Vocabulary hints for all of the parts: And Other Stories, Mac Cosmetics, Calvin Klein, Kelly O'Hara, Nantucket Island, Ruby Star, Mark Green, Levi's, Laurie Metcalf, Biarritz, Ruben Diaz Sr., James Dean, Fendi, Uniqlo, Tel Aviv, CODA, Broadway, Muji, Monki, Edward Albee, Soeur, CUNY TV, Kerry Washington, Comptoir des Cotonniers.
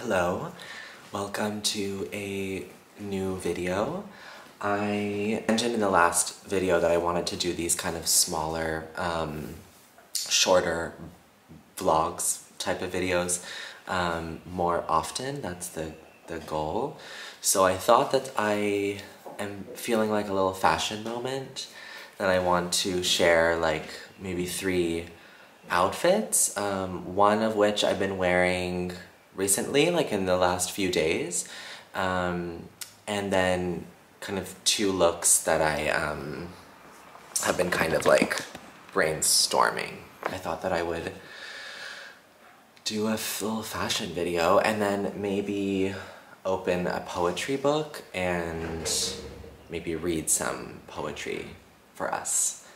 Hello, welcome to a new video. I mentioned in the last video that I wanted to do these kind of smaller, shorter vlogs type of videos more often. That's the goal. So I thought that I am feeling like a little fashion moment that I want to share, like maybe three outfits, one of which I've been wearing recently, like in the last few days, and then kind of two looks that I have been kind of like brainstorming. I thought that I would do a little fashion video and then maybe open a poetry book and maybe read some poetry for us.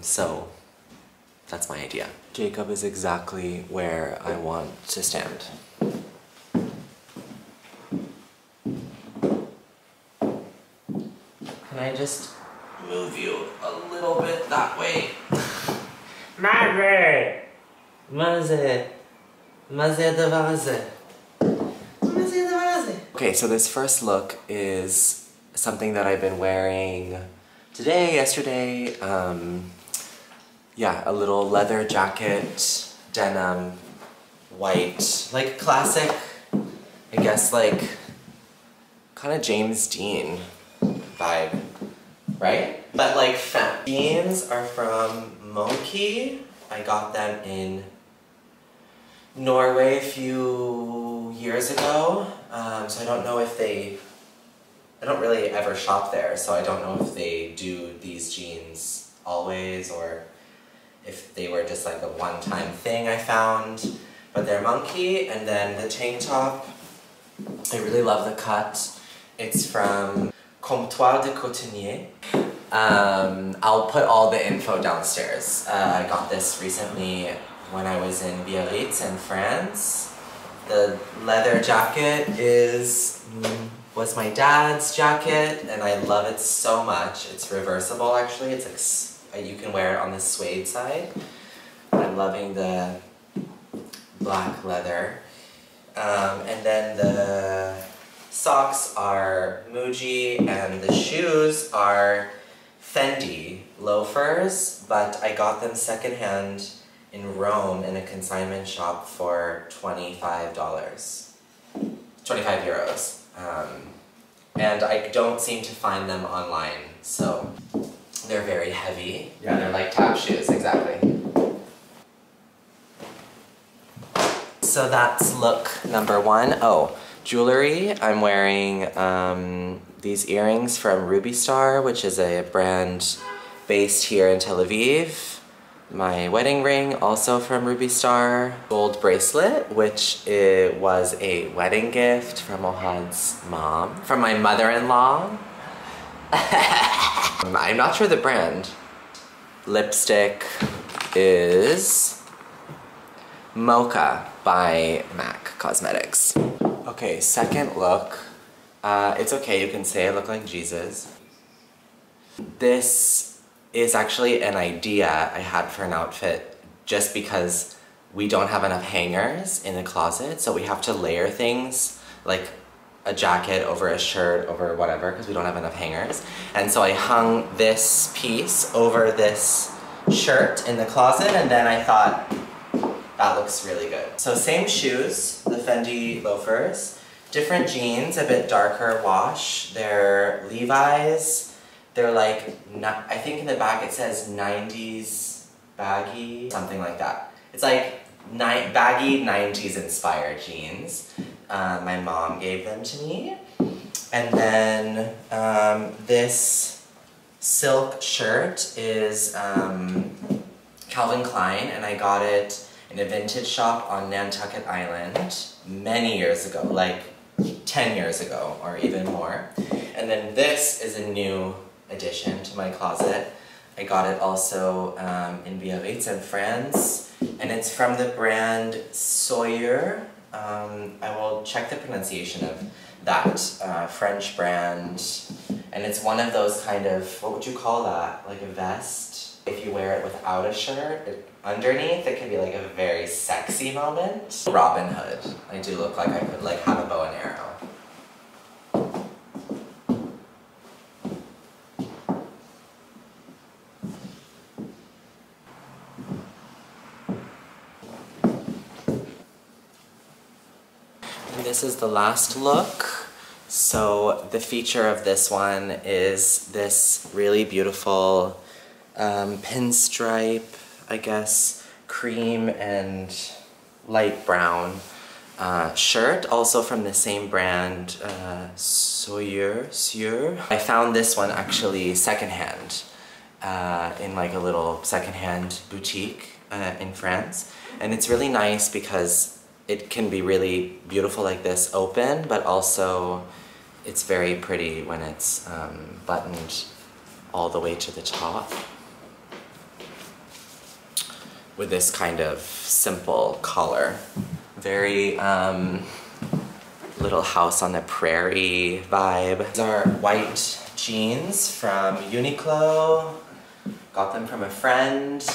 So that's my idea. Jacob is exactly where I want to stand. Can I just move you a little bit that way? Margaret! Maze de vase. Okay, so this first look is something that I've been wearing today, yesterday, yeah, a little leather jacket, denim, white, like classic, I guess, like kind of James Dean vibe, right? But like femme. Jeans are from Monki. I got them in Norway a few years ago, so I don't know if they, I don't really ever shop there, so I don't know if they do these jeans always or if they were just like a one-time thing I found, but they're Monki. And then the tank top, I really love the cut. It's from Comptoir des Cotonniers. I'll put all the info downstairs. I got this recently when I was in Biarritz in France. The leather jacket was my dad's jacket, and I love it so much. It's reversible, actually. It's like, you can wear it on the suede side. I'm loving the black leather. And then the socks are Muji, and the shoes are Fendi loafers, but I got them secondhand in Rome in a consignment shop for €25. And I don't seem to find them online, so. They're very heavy. Yeah, they're like tap shoes, exactly. So that's look number one. Oh, jewelry. I'm wearing these earrings from Ruby Star, which is a brand based here in Tel Aviv. My wedding ring, also from Ruby Star. Gold bracelet, which it was a wedding gift from Ohad's mom, from my mother-in-law. I'm not sure the brand. Lipstick is Mocha by Mac Cosmetics. Okay, second look. It's okay, you can say I look like Jesus. This is actually an idea I had for an outfit just because we don't have enough hangers in the closet, so we have to layer things like a jacket over a shirt over whatever, because we don't have enough hangers. And so I hung this piece over this shirt in the closet, and then I thought, that looks really good. So same shoes, the Fendi loafers, different jeans, a bit darker wash. They're Levi's. They're like, I think in the back it says 90s baggy, something like that. It's like baggy 90s inspired jeans. My mom gave them to me. And then this silk shirt is Calvin Klein, and I got it in a vintage shop on Nantucket Island many years ago, like 10 years ago or even more. And then this is a new addition to my closet. I got it also in Biarritz in France, and it's from the brand Soeur. I will check the pronunciation of that French brand, and it's one of those kind of, what would you call that? Like a vest? if you wear it without a shirt, underneath, it can be like a very sexy moment. Robin Hood. I do look like I could like have a bow and arrow. This is the last look. So the feature of this one is this really beautiful pinstripe, I guess, cream and light brown shirt, also from the same brand, Soeur. I found this one actually secondhand in like a little secondhand boutique in France, and it's really nice because it can be really beautiful like this open, but also it's very pretty when it's buttoned all the way to the top with this kind of simple collar. Very Little House on the Prairie vibe. These are white jeans from Uniqlo. Got them from a friend.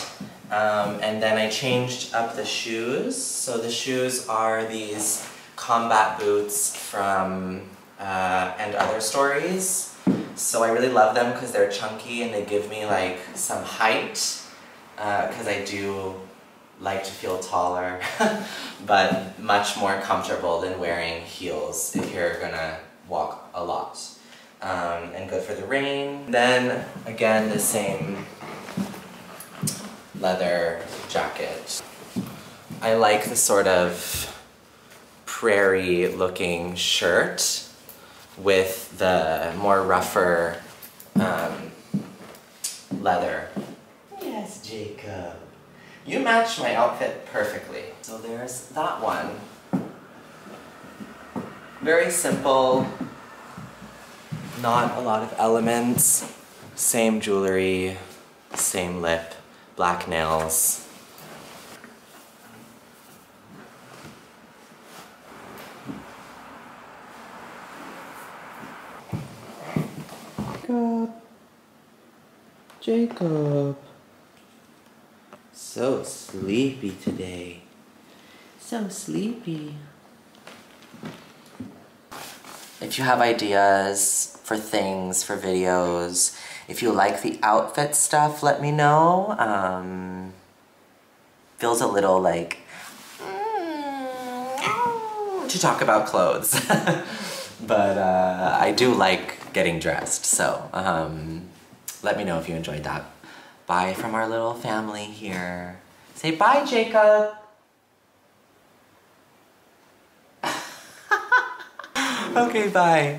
And then I changed up the shoes. So the shoes are these combat boots from And Other Stories. So I really love them because they're chunky and they give me like some height, because I do like to feel taller, but much more comfortable than wearing heels if you're gonna walk a lot. And good for the rain. Then again, the same leather jacket. I like the sort of prairie looking shirt with the more rougher leather. Yes, Jacob. You match my outfit perfectly. So there's that one. Very simple, not a lot of elements, same jewelry, same lip. Black nails. Jacob. So sleepy today. So sleepy. If you have ideas for things, for videos, if you like the outfit stuff, let me know. Feels a little like to talk about clothes, but I do like getting dressed, so let me know if you enjoyed that. Bye from our little family here. Say bye, Jacob. Okay, bye.